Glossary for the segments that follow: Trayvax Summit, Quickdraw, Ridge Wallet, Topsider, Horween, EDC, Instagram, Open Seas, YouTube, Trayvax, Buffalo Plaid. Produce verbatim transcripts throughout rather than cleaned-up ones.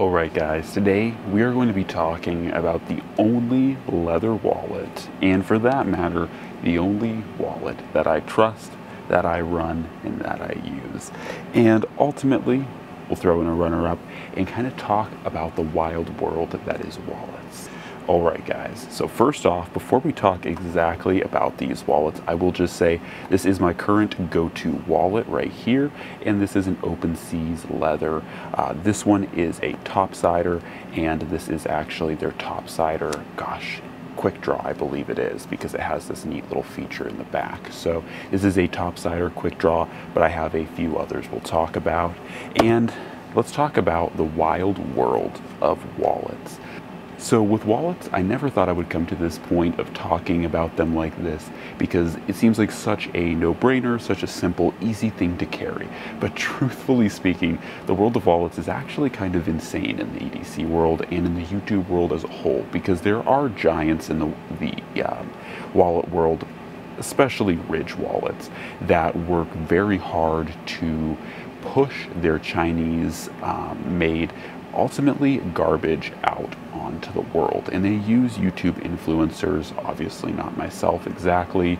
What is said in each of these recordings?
Alright guys, today we are going to be talking about the only leather wallet, and for that matter, the only wallet that I trust, that I run, and that I use. And ultimately, we'll throw in a runner-up and kind of talk about the wild world that is wallets. Alright guys, so first off, before we talk exactly about these wallets, I will just say this is my current go-to wallet right here, and this is an Open Seas leather. Uh, this one is a Topsider, and this is actually their Topsider, gosh, Quickdraw, I believe it is, because it has this neat little feature in the back. So this is a Topsider Quickdraw, but I have a few others we'll talk about. And let's talk about the wild world of wallets. So with wallets, I never thought I would come to this point of talking about them like this, because it seems like such a no-brainer, such a simple, easy thing to carry. But truthfully speaking, the world of wallets is actually kind of insane in the E D C world and in the YouTube world as a whole, because there are giants in the, the uh, wallet world, especially Ridge wallets, that work very hard to push their Chinese-made, um, ultimately garbage out onto the world, and they use YouTube influencers, obviously not myself exactly,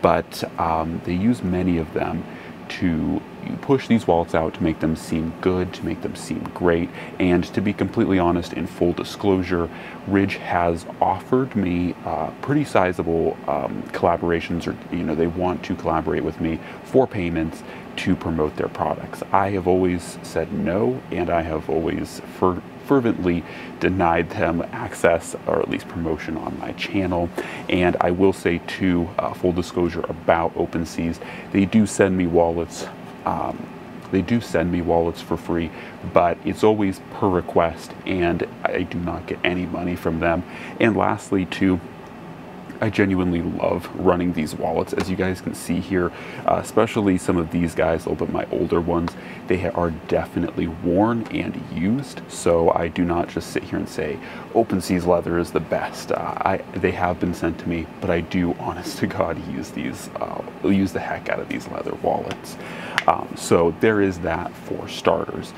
but um, they use many of them to push these wallets out, to make them seem good, to make them seem great. And to be completely honest, in full disclosure, Ridge has offered me uh, pretty sizable um, collaborations, or you know, they want to collaborate with me for payments to promote their products. I have always said no, and I have always fer fervently denied them access, or at least promotion on my channel. And I will say too, uh, full disclosure about Open Seas, they do send me wallets Um, they do send me wallets for free, but it's always per request, and I do not get any money from them. And lastly too, I genuinely love running these wallets, as you guys can see here, uh, especially some of these guys, a little bit my older ones. They are definitely worn and used, so I do not just sit here and say Open Seas leather is the best. Uh, I they have been sent to me, but I do, honest to God, use these, uh, use the heck out of these leather wallets. Um, so there is that for starters.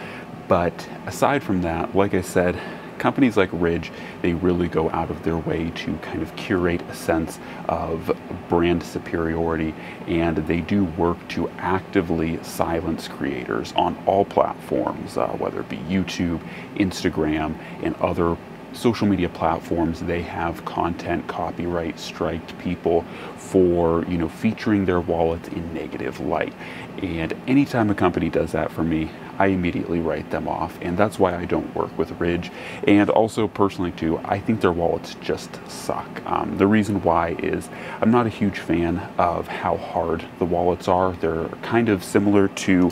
But aside from that, like I said, companies like Ridge, they really go out of their way to kind of curate a sense of brand superiority, and they do work to actively silence creators on all platforms, uh, whether it be YouTube, Instagram, and other social media platforms. They have content copyright striked people for, you know, featuring their wallets in negative light. And anytime a company does that for me, I immediately write them off, and that's why I don't work with Ridge. And also personally too, I think their wallets just suck. Um, the reason why is I'm not a huge fan of how hard the wallets are. They're kind of similar to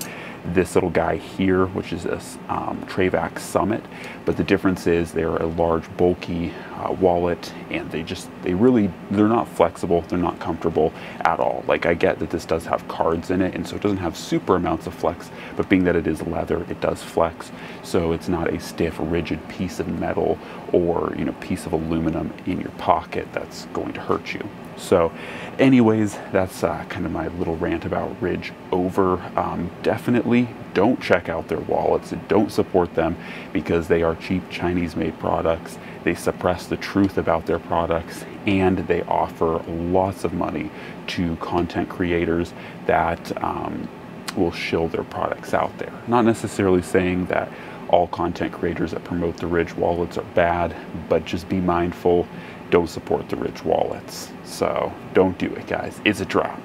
this little guy here, which is a um, Trayvax Summit, but the difference is they're a large bulky uh, wallet, and they just they really they're not flexible, they're not comfortable at all. Like, I get that this does have cards in it, and so it doesn't have super amounts of flex, but being that it is leather, it does flex, so it's not a stiff, rigid piece of metal or, you know, piece of aluminum in your pocket that's going to hurt you. So anyways, that's uh, kind of my little rant about Ridge over. Um, definitely don't check out their wallets and don't support them, because they are cheap Chinese-made products. They suppress the truth about their products, and they offer lots of money to content creators that um, will shill their products out there. Not necessarily saying that all content creators that promote the Ridge wallets are bad, but just be mindful. Don't support the Ridge wallets. So don't do it, guys. It's a drop.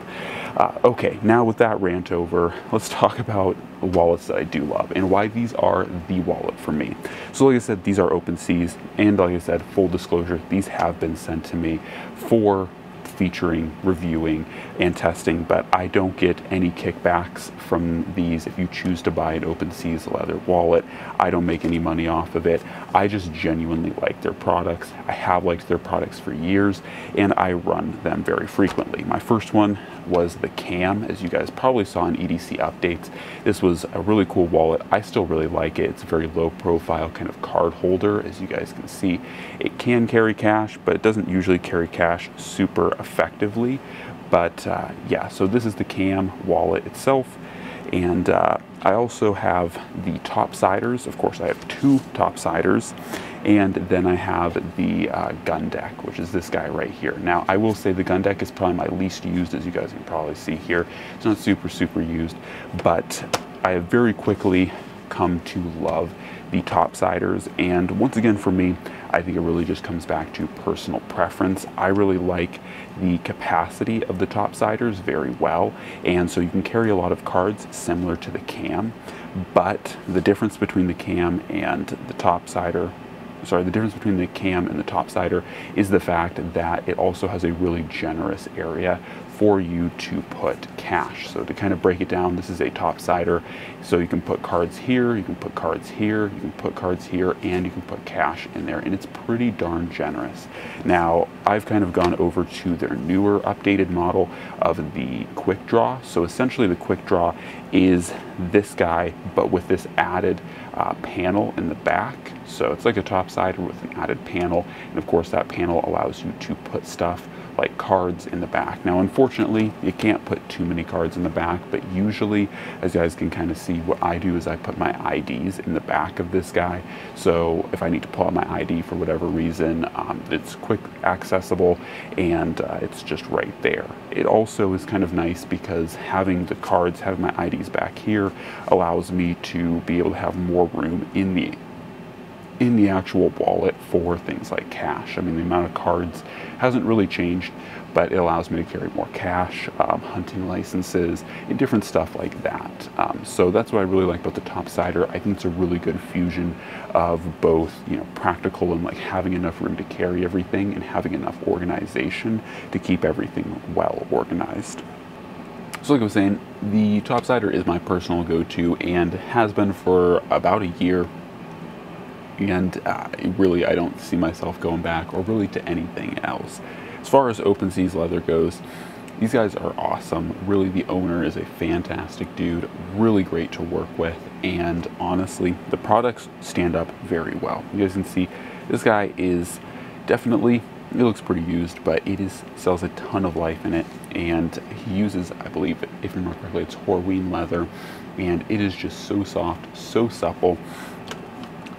Uh, okay, now with that rant over, let's talk about wallets that I do love and why these are the wallet for me. So like I said, these are Open Seas, and like I said, full disclosure, these have been sent to me for featuring, reviewing, and testing, but I don't get any kickbacks from these. If you choose to buy an Open Seas leather wallet, I don't make any money off of it. I just genuinely like their products. I have liked their products for years, and I run them very frequently. My first one was the Cam, as you guys probably saw in E D C updates. This was a really cool wallet. I still really like it. It's a very low profile kind of card holder, as you guys can see. It can carry cash, but it doesn't usually carry cash super effectively. But uh, yeah, so this is the Cam wallet itself, And uh, I also have the Topsiders. Of course, I have two Topsiders. And then I have the uh, gun deck, which is this guy right here. Now, I will say the gun deck is probably my least used, as you guys can probably see here. It's not super, super used, but I have very quickly come to love the Topsiders. And once again, for me, I think it really just comes back to personal preference. I really like the capacity of the Topsiders very well. And so you can carry a lot of cards similar to the cam, but the difference between the cam and the Topsider Sorry, the difference between the cam and the Topsider is the fact that it also has a really generous area for you to put cash. So to kind of break it down, this is a Topsider. So you can put cards here, you can put cards here, you can put cards here, and you can put cash in there. And it's pretty darn generous. Now, I've kind of gone over to their newer updated model of the Quickdraw. So essentially the Quickdraw is this guy, but with this added uh, panel in the back. So it's like a Topsider with an added panel. And of course that panel allows you to put stuff like cards in the back. Now, unfortunately, you can't put too many cards in the back, but usually, as you guys can kind of see, what I do is I put my I Ds in the back of this guy. So if I need to pull out my I D for whatever reason, um, it's quick, accessible, and uh, it's just right there. It also is kind of nice because having the cards, having my I Ds back here, allows me to be able to have more room in the in the actual wallet for things like cash. I mean, the amount of cards hasn't really changed, but it allows me to carry more cash, um, hunting licenses, and different stuff like that. Um, so that's what I really like about the Topsider. I think it's a really good fusion of both, you know, practical and like having enough room to carry everything and having enough organization to keep everything well organized. So like I was saying, the Topsider is my personal go-to and has been for about a year. And uh, really, I don't see myself going back or really to anything else. As far as Open Seas leather goes, these guys are awesome. Really, the owner is a fantastic dude, really great to work with. And honestly, the products stand up very well. You guys can see this guy is definitely, it looks pretty used, but it is sells a ton of life in it. And he uses, I believe, if I remember correctly, it's Horween leather. And it is just so soft, so supple.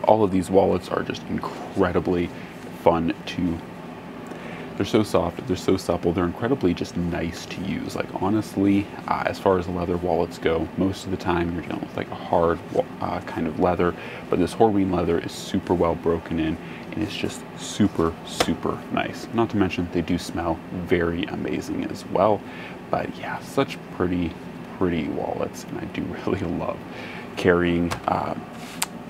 All of these wallets are just incredibly fun to, they're so soft, they're so supple, they're incredibly just nice to use. Like honestly, uh, as far as leather wallets go, most of the time you're dealing with like a hard uh, kind of leather, but this Horween leather is super well broken in and it's just super, super nice. Not to mention they do smell very amazing as well, but yeah, such pretty, pretty wallets. And I do really love carrying, uh,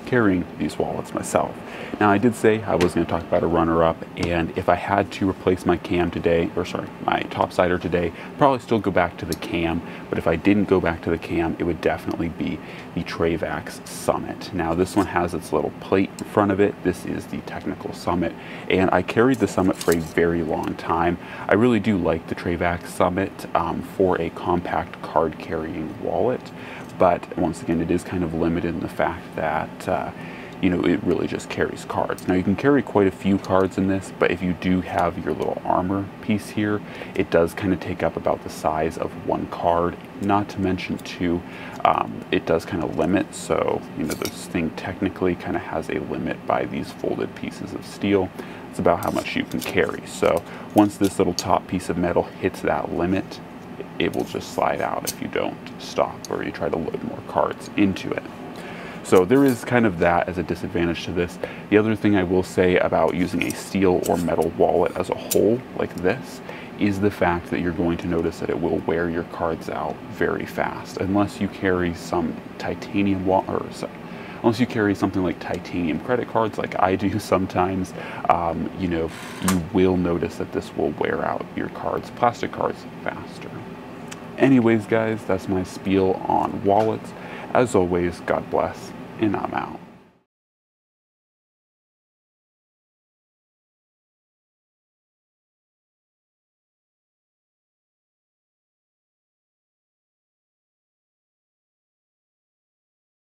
carrying these wallets myself. Now, I did say I was going to talk about a runner-up, and if I had to replace my cam today, or sorry, my Topsider today, I'd probably still go back to the cam, but if I didn't go back to the cam, it would definitely be the Trayvax Summit. Now, this one has its little plate in front of it. This is the Technical Summit, and I carried the Summit for a very long time. I really do like the Trayvax Summit um, for a compact card-carrying wallet. But once again, it is kind of limited in the fact that, uh, you know, it really just carries cards. Now, you can carry quite a few cards in this, but if you do have your little armor piece here, it does kind of take up about the size of one card. Not to mention, too, um, it does kind of limit. So, you know, this thing technically kind of has a limit by these folded pieces of steel. It's about how much you can carry. So once this little top piece of metal hits that limit, it will just slide out if you don't stop or you try to load more cards into it. So there is kind of that as a disadvantage to this. The other thing I will say about using a steel or metal wallet as a whole like this is the fact that you're going to notice that it will wear your cards out very fast unless you carry some titanium wallet or something. Unless you carry something like titanium credit cards like I do sometimes, um, you know, you will notice that this will wear out your cards, plastic cards, faster. Anyways, guys, that's my spiel on wallets. As always, God bless, and I'm out.